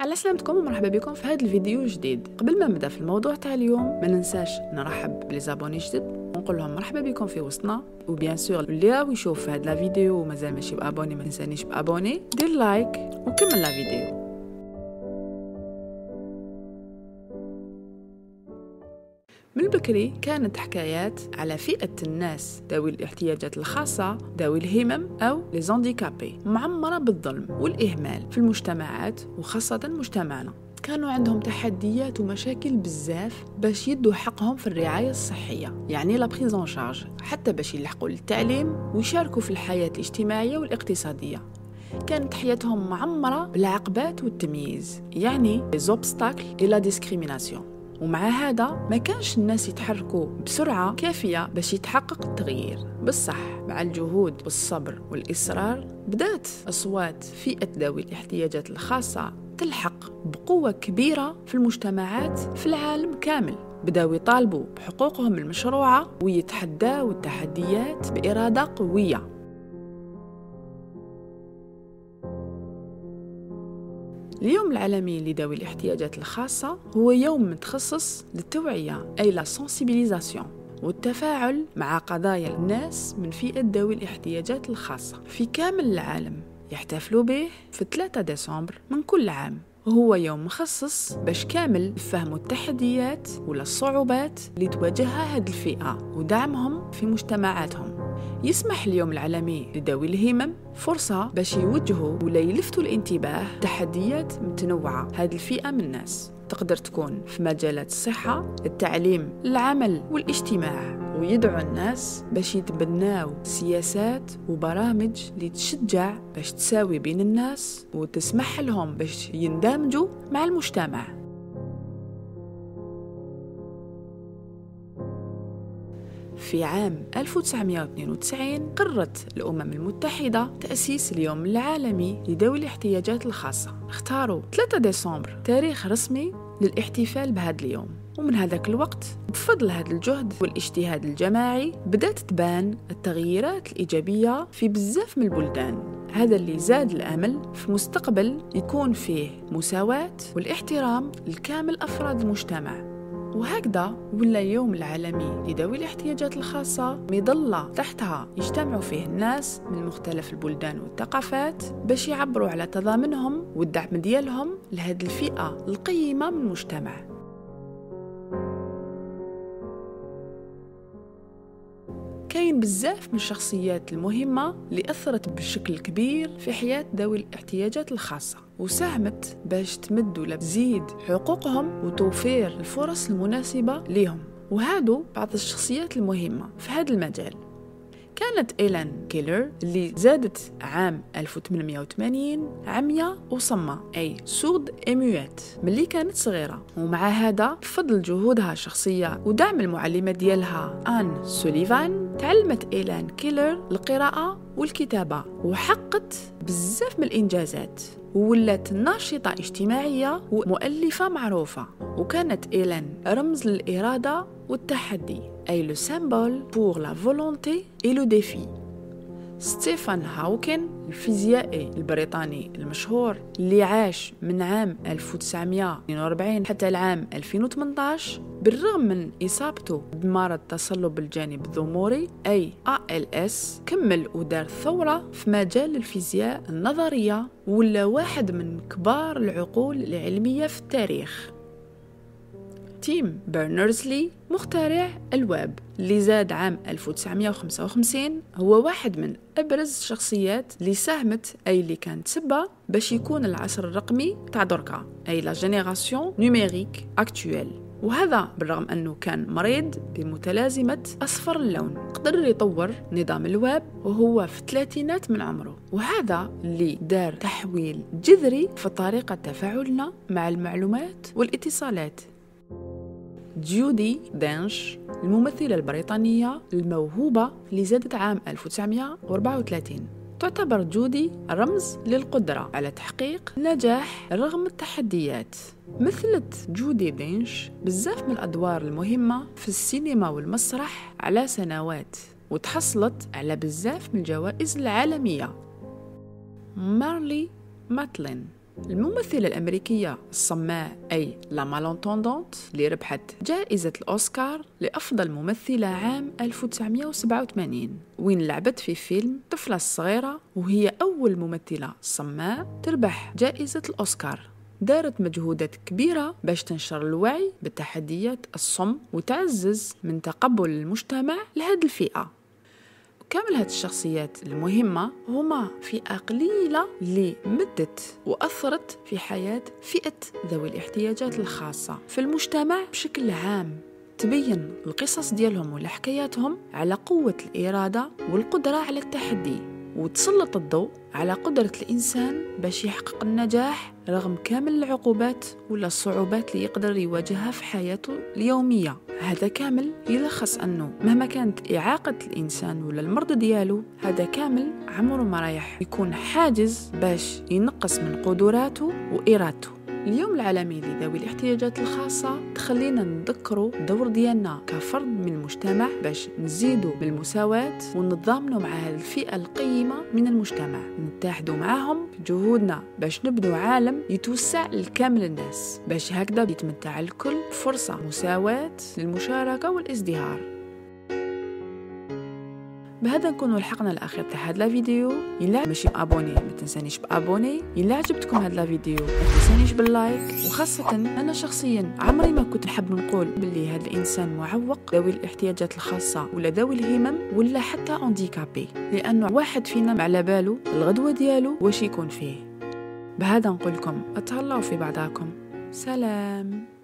على سلامتكم ومرحبا بكم في هذا الفيديو جديد. قبل ما نبدا في الموضوع تاع اليوم ما ننساش نرحب بلي زابوني جدد ونقول لهم مرحبا بكم في وسطنا، وبيان سور اللي راه يشوف هاد لا فيديو ومازال ماشي بابوني ما تنسانيش بابوني، دير لايك وكمل لا فيديو. من بكري كانت حكايات على فئة الناس ذوي الاحتياجات الخاصة، ذوي الهمم أو ليزانديكابي، معمرة بالظلم والإهمال في المجتمعات وخاصة مجتمعنا. كانوا عندهم تحديات ومشاكل بزاف باش يدوا حقهم في الرعاية الصحية، يعني لا بريز ان شارج، حتى باش يلحقوا للتعليم ويشاركوا في الحياة الاجتماعية والاقتصادية. كانت حياتهم معمرة بالعقبات والتمييز، يعني ليزوبستاكل اي لا ديسكريميناسيون. ومع هذا ما كانش الناس يتحركوا بسرعة كافية باش يتحقق التغيير. بالصح مع الجهود والصبر والإصرار بدأت أصوات فئة ذوي الاحتياجات الخاصة تلحق بقوة كبيرة في المجتمعات في العالم كامل، بداو يطالبوا بحقوقهم المشروعة ويتحداو التحديات بإرادة قوية. اليوم العالمي لذوي الاحتياجات الخاصة هو يوم متخصص للتوعية أي لا سونسيبيليزاسيون والتفاعل مع قضايا الناس من فئة ذوي الاحتياجات الخاصة في كامل العالم. يحتفلوا به في 3 ديسمبر من كل عام، وهو يوم مخصص باش كامل فهموا التحديات ولا الصعوبات اللي تواجهها هاد الفئة ودعمهم في مجتمعاتهم. يسمح اليوم العالمي لذوي الهمم فرصة باش يوجهوا ولا يلفتوا الانتباه تحديات متنوعة هذه الفئة من الناس، تقدر تكون في مجالات الصحة، التعليم، العمل والاجتماع، ويدعو الناس باش يتبناو سياسات وبرامج اللي تشجع باش تساوي بين الناس وتسمح لهم باش يندمجوا مع المجتمع. في عام 1992 قررت الأمم المتحدة تأسيس اليوم العالمي لذوي الاحتياجات الخاصة. اختاروا 3 ديسمبر تاريخ رسمي للاحتفال بهذا اليوم، ومن هذاك الوقت بفضل هذا الجهد والاجتهاد الجماعي بدأت تبان التغييرات الإيجابية في بزاف من البلدان. هذا اللي زاد الأمل في مستقبل يكون فيه مساواة والاحترام لكامل أفراد المجتمع. وهكذا ولا اليوم العالمي لذوي الاحتياجات الخاصة مظلة تحتها يجتمعوا فيه الناس من مختلف البلدان والثقافات باش يعبروا على تضامنهم والدعم ديالهم لهذه الفئة القيمة من المجتمع. كاين بزاف من الشخصيات المهمة اللي أثرت بشكل كبير في حياة ذوي الاحتياجات الخاصة وساهمت باش تمد وتزيد حقوقهم وتوفير الفرص المناسبة لهم، وهادو بعض الشخصيات المهمة في هذا المجال. كانت إيلان كيلر اللي زادت عام 1880 عمية وصمة أي سورد إميوات ملي كانت صغيرة، ومع هذا بفضل جهودها الشخصية ودعم المعلمة ديالها آن سوليفان تعلمت إيلان كيلر القراءة والكتابة وحققت بزاف من الإنجازات وولات ناشطة اجتماعية ومؤلفة معروفة. وكانت إيلان رمز للإرادة والتحدي أي le symbole pour la volonté et le défi. ستيفن هاوكين الفيزيائي البريطاني المشهور اللي عاش من عام 1942 حتى العام 2018، بالرغم من إصابته بمرض تصلب الجانب الضموري أي ALS، كمل ودار ثورة في مجال الفيزياء النظرية ولا واحد من كبار العقول العلمية في التاريخ. تيم بيرنرزلي مخترع الويب اللي زاد عام 1955 هو واحد من أبرز الشخصيات اللي ساهمت أي اللي كانت سبة باش يكون العصر الرقمي تاع دركا أي لا جينيراسيون نوميريك أكتويل. وهذا بالرغم أنه كان مريض بمتلازمة أصفر اللون، قدر يطور نظام الويب وهو في الثلاثينات من عمره، وهذا اللي دار تحويل جذري في طريقة تفاعلنا مع المعلومات والاتصالات. جودي دانش الممثلة البريطانية الموهوبة اللي زادت عام 1934، تعتبر جودي رمز للقدرة على تحقيق النجاح رغم التحديات. مثلت جودي دينش بزاف من الأدوار المهمة في السينما والمسرح على سنوات وتحصلت على بزاف من الجوائز العالمية. مارلي ماتلين الممثلة الأمريكية الصماء أي لا مالونتوندونت اللي ربحت جائزة الأوسكار لأفضل ممثلة عام 1987 وين لعبت في فيلم طفلة صغيرة، وهي أول ممثلة صماء تربح جائزة الأوسكار. دارت مجهودات كبيرة باش تنشر الوعي بتحديات الصم وتعزز من تقبل المجتمع لهذه الفئة. كامل هاد الشخصيات المهمة هما فئة قليلة اللي مدت وأثرت في حياة فئة ذوي الاحتياجات الخاصة في المجتمع بشكل عام. تبين القصص ديالهم والحكاياتهم على قوة الإرادة والقدرة على التحدي، وتسلط الضوء على قدرة الإنسان باش يحقق النجاح رغم كامل العقوبات ولا الصعوبات اللي يقدر يواجهها في حياته اليومية. هذا كامل يلخص أنه مهما كانت إعاقة الإنسان ولا المرض دياله، هذا كامل عمره ما رايح يكون حاجز باش ينقص من قدراته وإرادته. اليوم العالمي لذوي الاحتياجات الخاصة تخلينا نذكروا الدور ديالنا كفرد من المجتمع باش نزيدوا بالمساواة ونتضامنوا مع هذه الفئة القيمة من المجتمع، نتحدوا معهم بجهودنا باش نبنوا عالم يتوسع لكامل الناس، باش هكذا يتمتع الكل بفرصة مساواة للمشاركة والازدهار. بهذا نكون لحقنا الاخير تاع هاد الفيديو. الا ماشي ابوني ما تنسانيش بابوني، الا عجبتكم هاد الفيديو ما تنسانيش باللايك. وخاصه انا شخصيا عمري ما كنت نحب نقول بلي هاد الانسان معوق، ذوي الاحتياجات الخاصه ولا ذوي الهمم ولا حتى اونديكابي، لانه واحد فينا على باله الغدوه ديالو واش يكون فيه. بهذا نقول لكم اتهلاو في بعضاكم، سلام.